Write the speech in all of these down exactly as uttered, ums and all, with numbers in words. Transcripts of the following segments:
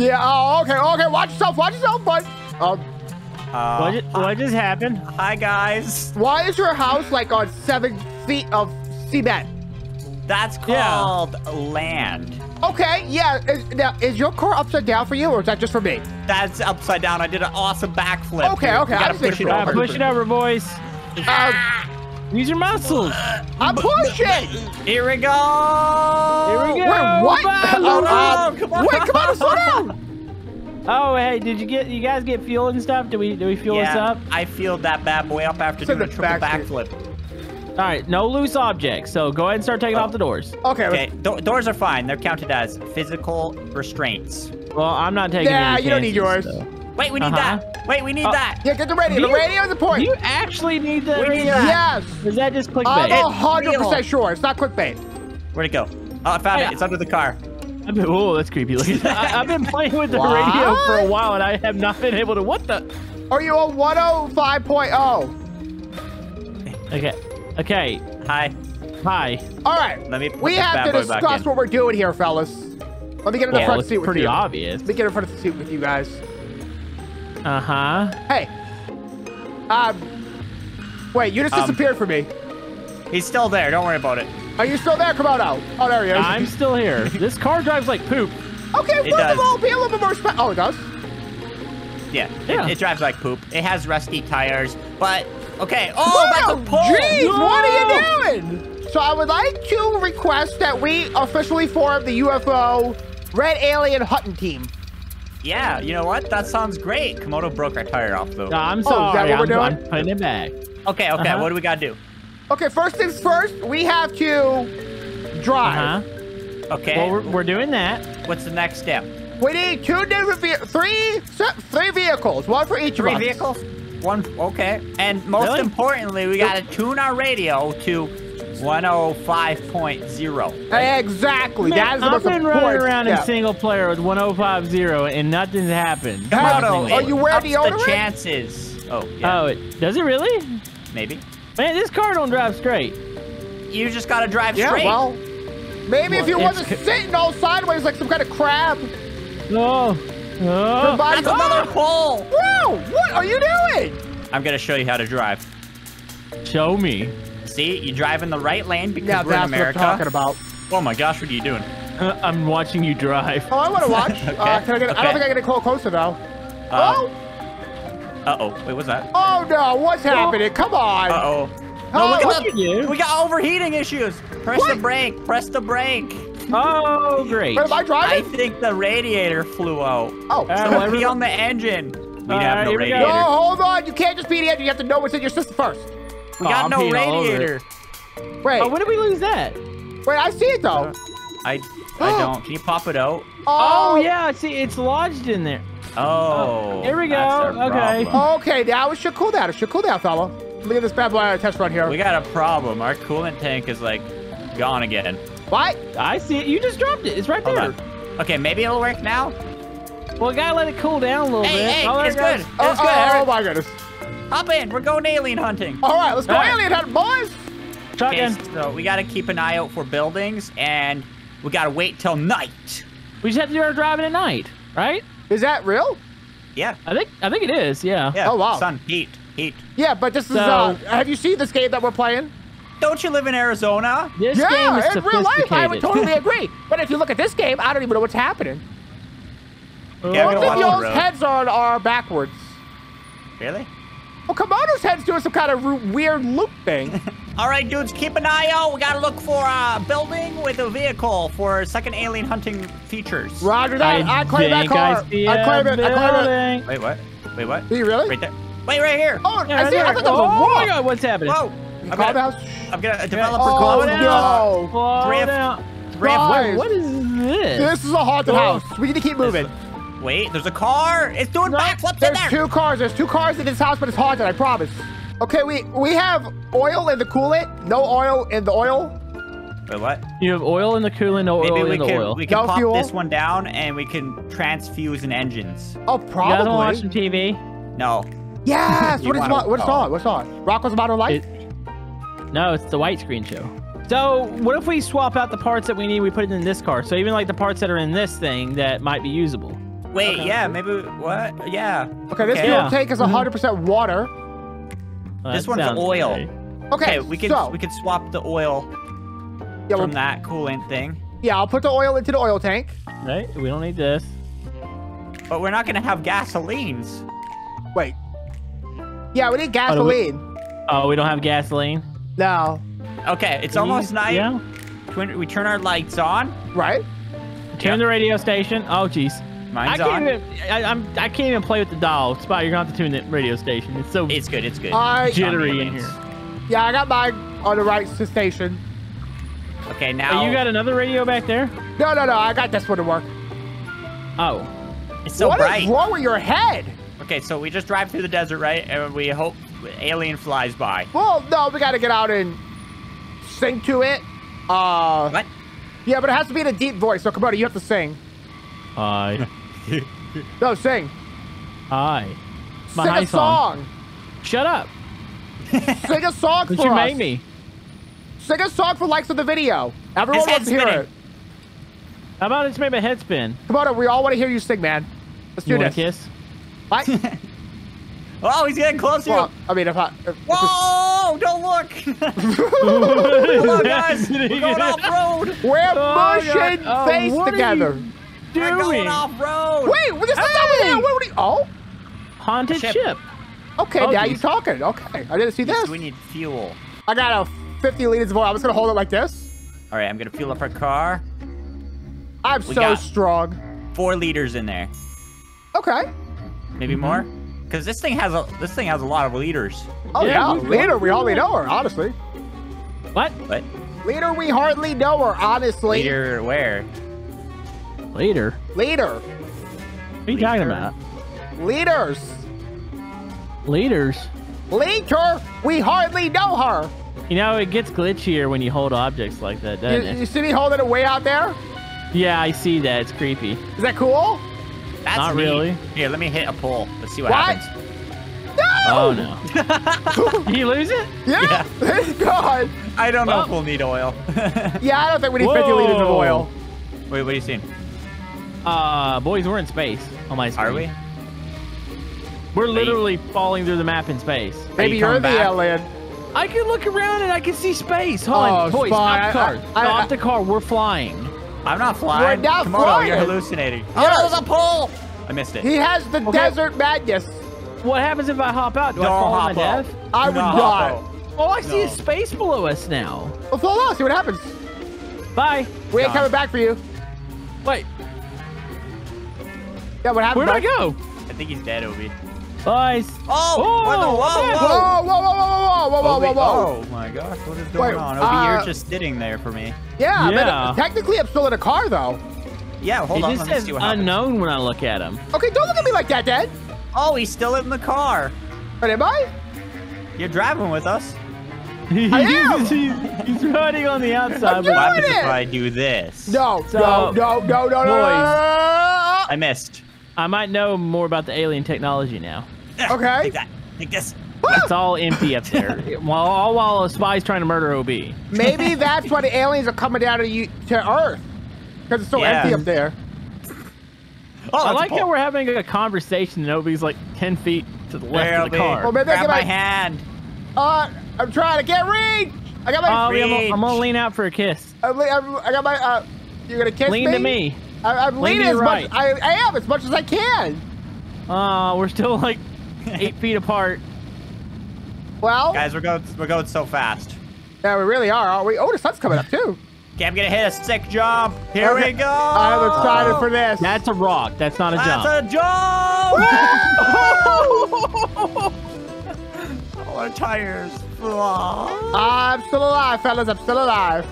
Yeah. Oh, okay. Okay. Watch yourself. Watch yourself, bud. Um. Uh, what, just, what just happened? Hi, guys. Why is your house like on seven feet of cement? That's called yeah. land. Okay, yeah. Is, now, is your car upside down for you, or is that just for me? That's upside down. I did an awesome backflip. Okay, okay. I just push it over. Push it over, boys. Um, use your muscles. I'm pushing. Here we go. Here we go. Wait, what? Oh, uh, come on. Wait, come on. Slow down. Oh, hey, did you get you guys get fuel and stuff? Do we do we fuel yeah, us up? I fueled that bad boy up after doing a triple backflip. All right, no loose objects. So go ahead and start taking oh. off the doors. Okay. Okay. Do doors are fine. They're counted as physical restraints. Well, I'm not taking. Yeah, any you chances, don't need yours. So. Wait, we need uh-huh. that. Wait, we need uh, that. Yeah, get the radio. Do the radio is the point. Do you actually need the? We radio? Need that. Yes. Is that just clickbait? I'm a hundred percent sure. It's not clickbait. Where'd it go? Oh, I found hey, it. It's under the car. Oh, that's creepy. Look at that. I, I've been playing with the what? radio for a while, and I have not been able to. What the? Are you on one oh five point oh? Okay. Okay. Hi. Hi. All right. Let me. We have to discuss what we're doing here, fellas. Let me get in the front seat with you. Pretty obvious. Let me get in front of the seat with you guys. Uh huh. Hey. Um. Wait, you just um, disappeared from me. He's still there. Don't worry about it. Are you still there? Come on out. Oh, there he is. I'm still here. This car drives like poop. Okay, first of all, be a little bit more respect. Oh, it does? Yeah, yeah. It, it drives like poop. It has rusty tires, but okay. Oh, that's a pole. Jeez, no! What are you doing? So I would like to request that we officially form the U F O Red Alien Hutton team. Yeah, you know what? That sounds great. Komodo broke our tire off, though. No, I'm sorry. Oh, is that what I'm, we're doing? I'm putting it back. Okay, okay. Uh-huh. What do we got to do? Okay, first things first, we have to drive. Uh-huh. Okay. Well, we're, we're doing that. What's the next step? We need two different ve three three vehicles, one for each. Three vehicles. One. Okay. And most really? importantly, we gotta tune our radio to one oh five point oh. Right? Exactly. Man, that is the I've been running around step. in single player with one oh five point oh, and nothing's happened. Come on, oh, are you wearing the deodorant? The chances. Oh. Yeah. Oh, it, does it really? Maybe. Man, this car don't drive straight. You just gotta drive yeah, straight. Yeah, well, maybe well, if you wasn't sitting all sideways like some kind of crab. No. Oh. Oh. That's oh. another pole. Whoa, what are you doing? I'm gonna show you how to drive. Show me. See, you drive in the right lane because yeah, we're in America. That's what I'm talking about. Oh my gosh, what are you doing? Uh, I'm watching you drive. Oh, I wanna watch. okay. uh, can I, get, okay. I don't think I can get a closer though. Uh, oh. Uh-oh. Wait, what's that? Oh, no. What's oh. happening? Come on. Uh-oh. No, oh, look at the, we got overheating issues. Press what? the brake. Press the brake. Oh, great. Wait, am I driving? I think the radiator flew out. Oh. Uh, so be on the engine. We uh, have no radiator. No, hold on. You can't just be the engine. You have to know what's in your system first. We got oh, no radiator. Wait. Oh, when did we lose that? Wait, I see it, though. Uh, I, I don't. Can you pop it out? Oh, oh, yeah. See, it's lodged in there. Oh, oh, here we go. Okay. Okay, now it should cool down. It should cool down, fella. Look at this bad boy on a test run here. We got a problem. Our coolant tank is like gone again. What? I see it. You just dropped it. It's right Hold there. On. Okay, maybe it'll work now. Well, gotta let it cool down a little hey, bit. Hey, oh, it's good. It's good. Oh, oh, oh my goodness. Hop in. We're going alien hunting. All right, let's go right. alien hunting, boys. Chuck okay, in. So we gotta keep an eye out for buildings, and we gotta wait till night. We just have to do our driving at night, right? Is that real? Yeah. I think I think it is, yeah. yeah. Oh, wow. Sun, heat, heat. Yeah, but this so, is, uh, have you seen this game that we're playing? Don't you live in Arizona? This yeah, game is in real life, I would totally agree. But if you look at this game, I don't even know what's happening. Yeah, Both of y'all's heads are, are backwards. Really? Well, Komodo's head's doing some kind of weird loop thing. All right, dudes, keep an eye out. We got to look for a building with a vehicle for second alien hunting features. Roger that. I, I claim that car. I, I claim it. Building. I claim it. Wait, what? Wait, what? Do you really? Right there. Wait, right here. Oh, yeah, I right see. There. I thought that was oh, a wall. Oh, my God. What's happening? Whoa. I'm going to develop a call. Oh, no. Fall drift. Down. Drift. What is this? This is a haunted house. We need to keep moving. This, wait, there's a car. It's doing no, backflips in there. There's two cars. There's two cars in this house, but it's haunted. I promise. Okay, we we have oil in the coolant. No oil in the oil. Wait, what? You have oil in the coolant, no Maybe oil we in the can, oil. Maybe we can no pop fuel. this one down, and we can transfuse in engines. Oh, probably. You gotta watch some T V? No. Yes! what is, wanna, what's oh. on? What's on? Rocko's Modern Life? It, no, it's the white screen show. So, what if we swap out the parts that we need, we put it in this car? So, even like the parts that are in this thing that might be usable. Wait, okay. yeah, maybe, what? Yeah. Okay, this okay. fuel tank is one hundred percent mm-hmm. water. Well, this one's oil. Scary. Okay, okay we, can, so, we can swap the oil yeah, from we'll, that coolant thing. Yeah, I'll put the oil into the oil tank. Right, we don't need this. But we're not going to have gasolines. Wait. Yeah, we need gasoline. Oh, we, oh, we don't have gasoline? No. Okay, it's we, almost night. Yeah. We turn our lights on. Right. Turn yep. the radio station. Oh, jeez. Mine's I can't on. Even, I, I'm, I can't even play with the doll. Spot, you're going to have to tune the radio station. It's so it's good. It's good. I, jittery in here. Yeah, I got mine on the right station. Okay, now. Oh, you got another radio back there? No, no, no. I got this one to work. Oh. It's so what bright. What is wrong with your head? Okay, so we just drive through the desert, right? And we hope alien flies by. Well, no. We got to get out and sing to it. Uh, what? Yeah, but it has to be in a deep voice. So, Komodo, you have to sing. Hi. No, sing. Hi. My sing hi a song. song. Shut up. Sing a song for you us. Made me. Sing a song for likes of the video. Everyone wants to hear it. How about it's made my head spin? Komodo, we all want to hear you sing, man. Let's do you this. Kiss? What? Oh, he's getting close to well, you. I mean, if I... If Whoa! It's... Don't look! Hello, guys. We're going off-road. We're oh, pushing oh, face together. Doing? We're going off-road. Wait, well, this hey. is not what we what are we... Oh. Haunted ship. ship. Okay, oh, now geez. you're talking. Okay. I didn't see this. We need fuel. I got a fifty liters of oil. I'm just going to hold it like this. All right, I'm going to fuel up our car. I'm we so strong. Four liters in there. Okay. Maybe mm-hmm. more? Because this thing has a this thing has a lot of liters. Oh, yeah. yeah. Liter, we hardly know her, honestly. What? What? Liter, we hardly know her, honestly. Liter where? Later. Later. What are you Later. talking about? Leaders. Leaders. Later. We hardly know her. You know, it gets glitchier when you hold objects like that, doesn't you, it? You see me holding it way out there? Yeah, I see that. It's creepy. Is that cool? That's Not neat. really. Here, let me hit a pole. Let's see what, what? happens. No! Oh, no. Did he lose it? Yeah. yeah. It's gone. I don't well, know if we'll need oil. Yeah, I don't think we need Whoa. fifty liters of oil. Wait, what are you seeing? Uh, boys, we're in space on my screen. Are we? We're literally falling through the map in space. Maybe you you're the back. alien. I can look around and I can see space. Hold oh, on, boys, stop the car. I, I, stop I, I, the car. We're flying. I'm not flying. We're not Come flying. On, you're hallucinating. Oh, yeah. There's a pole. I missed it. He has the okay. desert madness. What happens if I hop out? Do Don't I fall on my death? I would no, die. All I see no. is space below us now. Well, fall out. See what happens. Bye. We ain't Gosh. coming back for you. Wait. Yeah, what happened? Where'd I go? I think he's dead, Obi. Boys. Oh! Whoa! Whoa! Whoa! Whoa! Whoa! Whoa! Whoa! Whoa! Whoa! Oh my gosh! What is going Wait, on? Obi, uh, you're just sitting there for me. Yeah. yeah. But technically, I'm still in a car, though. Yeah. Hold it on. It just says unknown when I look at him. Okay, don't look at me like that, Dad. Oh, he's still in the car. But am I? You're driving with us. I am. he's, he's, he's riding on the outside. What happens if I do this? No, so, no, no, no, no, no, no, I missed. I might know more about the alien technology now. Okay. Take that. Take this. It's all empty up there. while, all while a spy's trying to murder O B. Maybe that's why the aliens are coming down to, you, to Earth. Because it's so yeah. empty up there. Oh, I like that we're having a conversation and O B's like ten feet to the left Where of the car. Oh, maybe Grab I my, my hand. Uh, I'm trying to get reach. I got my. Uh, reach. I'm, gonna, I'm gonna lean out for a kiss. I'm, I'm, I got my. Uh, you're gonna kiss lean me. Lean to me. I, I'm lean leaning as right. much. I, I am as much as I can. Uh, we're still like eight feet apart. Well, guys, we're going. We're going so fast. Yeah, we really are, aren't we? Oh, the sun's coming up too. Okay, I'm gonna hit a sick jump. Here okay. we go. I'm excited for this. That's a rock. That's not a jump. That's a jump. Our tires. Aww. I'm still alive, fellas. I'm still alive.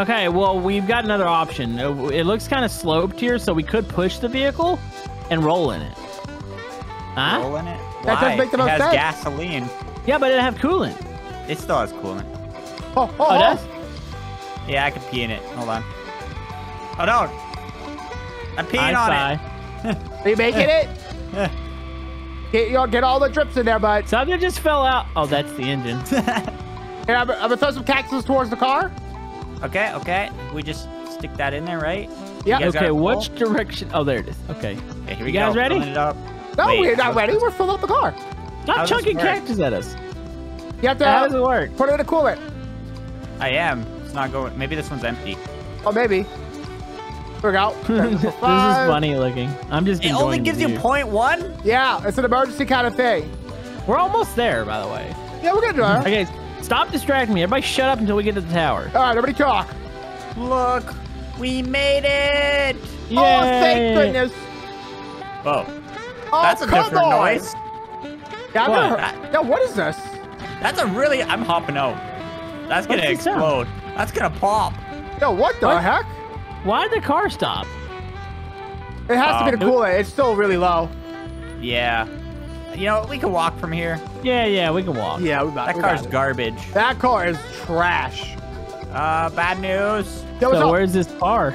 Okay, well, we've got another option. It looks kind of sloped here, so we could push the vehicle and roll in it. Huh? Roll in it? Why? That does make the most sense. It has gasoline. Yeah, but it have coolant. It still has coolant. Oh, oh, oh, it does? Yeah, I could pee in it. Hold on. Oh, no. I'm peeing on it. Are you making it? Get, you know, get all the drips in there, bud. Something just fell out. Oh, that's the engine. And I'm, I'm going to throw some cactus towards the car. Okay, okay. We just stick that in there, right? Yeah. Okay. Which direction? Oh, there it is. Okay. Okay, here we go. You guys ready? No, Wait, we're not ready. We're filling up the car. Stop chucking cactus at us. You have to. How does it work? Put it in a coolant. I am. It's not going. Maybe this one's empty. Oh, maybe. Here we go. This is funny looking. I'm just. It only gives you point one. Yeah, it's an emergency kind of thing. We're almost there, by the way. Yeah, we're gonna do it. Okay. Stop distracting me. Everybody shut up until we get to the tower. All right, everybody talk. Look, we made it. Yay. Oh, thank goodness. Oh. Oh, that's a different on. noise. Yeah, what? That, yeah, what is this? That's a really... I'm hopping out. That's going to explode. Sound? That's going to pop. Yo, what the what? heck? Why did the car stop? It has um, to be the coolant. It it's still really low. Yeah. You know, we can walk from here. Yeah, yeah, we can walk. Yeah, we got That we car's got garbage. That car is trash. Uh, bad news. Yo, so no... where's this car?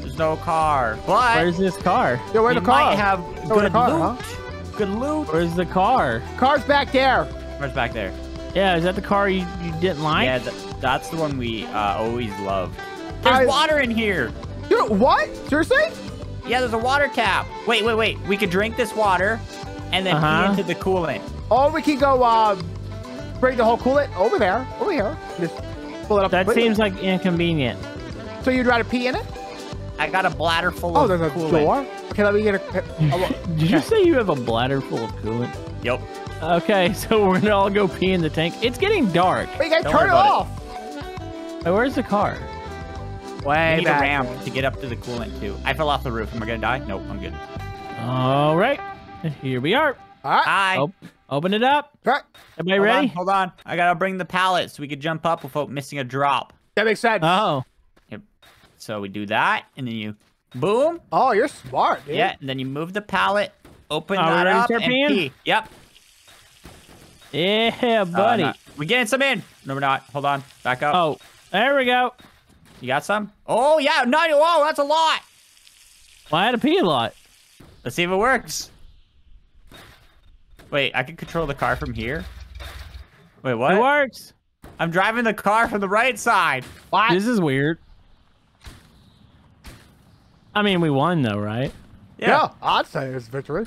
There's no car. But where's this car? Yo, where's the car? might have Yo, good car, loot. Huh? Good loot. Where's the car? Car's back there. Car's back there. Yeah, is that the car you, you didn't like? Yeah, th that's the one we uh, always loved. There's I... water in here. Dude, what? Seriously? Yeah, there's a water tap. Wait, wait, wait. We could drink this water. And then uh-huh. into the coolant. Or we can go um, bring the whole coolant over there, over here. Just pull it up. That completely. seems like inconvenient. So you'd rather pee in it? I got a bladder full oh, of coolant. Oh, there's a door? Okay, let me get a... Oh, Did you say you have a bladder full of coolant? Yep. Okay, so we're gonna all go pee in the tank. It's getting dark. But you gotta Don't turn it off. It. Hey, where's the car? Way we need back. a ramp to get up to the coolant too. I fell off the roof. Am I gonna die? Nope, I'm good. All right. Here we are. All right. Hi. Oh, open it up. All right. Everybody hold ready? On, hold on. I got to bring the pallet so we could jump up without missing a drop. That makes sense. Oh. Yep. So we do that, and then you... Boom. Oh, you're smart, dude. Yeah, and then you move the pallet, open All that up, and pee. Yep. Yeah, buddy. Uh, we're getting some in. No, we're not. Hold on. Back up. Oh, there we go. You got some? Oh, yeah. No, oh, that's a lot. Well, I had to pee a lot. Let's see if it works. Wait, I can control the car from here? Wait, what? It works! I'm driving the car from the right side! What? This is weird. I mean, we won though, right? Yeah, yeah I'd say it's victory.